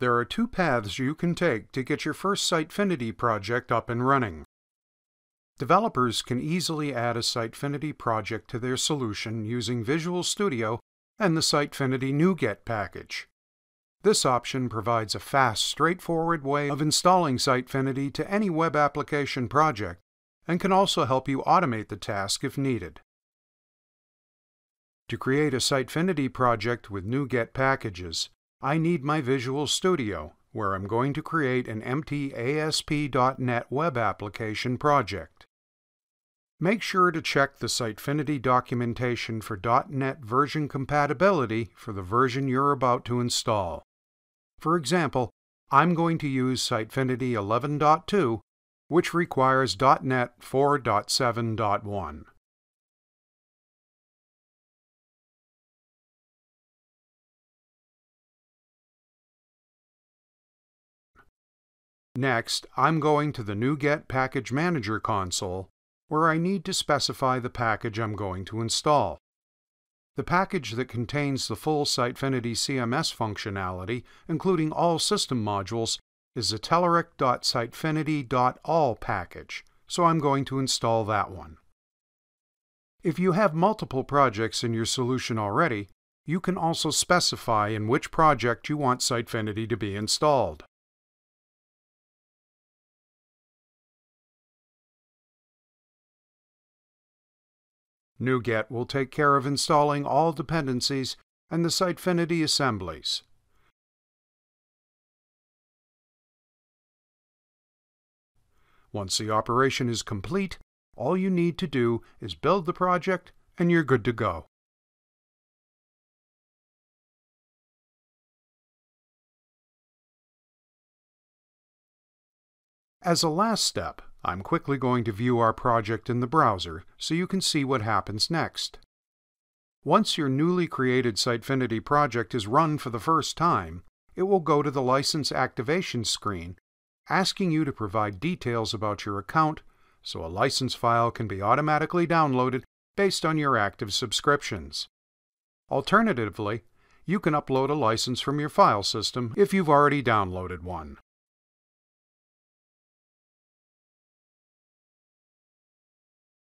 There are two paths you can take to get your first Sitefinity project up and running. Developers can easily add a Sitefinity project to their solution using Visual Studio and the Sitefinity NuGet package. This option provides a fast, straightforward way of installing Sitefinity to any web application project and can also help you automate the task if needed. To create a Sitefinity project with NuGet packages, I need my Visual Studio, where I'm going to create an empty ASP.NET web application project. Make sure to check the Sitefinity documentation for .NET version compatibility for the version you're about to install. For example, I'm going to use Sitefinity 11.2, which requires .NET 4.7.1. Next, I'm going to the NuGet Package Manager console, where I need to specify the package I'm going to install. The package that contains the full Sitefinity CMS functionality, including all system modules, is the Telerik.Sitefinity.All package, so I'm going to install that one. If you have multiple projects in your solution already, you can also specify in which project you want Sitefinity to be installed. NuGet will take care of installing all dependencies and the Sitefinity assemblies. Once the operation is complete, all you need to do is build the project and you're good to go. As a last step, I'm quickly going to view our project in the browser so you can see what happens next. Once your newly created Sitefinity project is run for the first time, it will go to the License Activation screen, asking you to provide details about your account so a license file can be automatically downloaded based on your active subscriptions. Alternatively, you can upload a license from your file system if you've already downloaded one.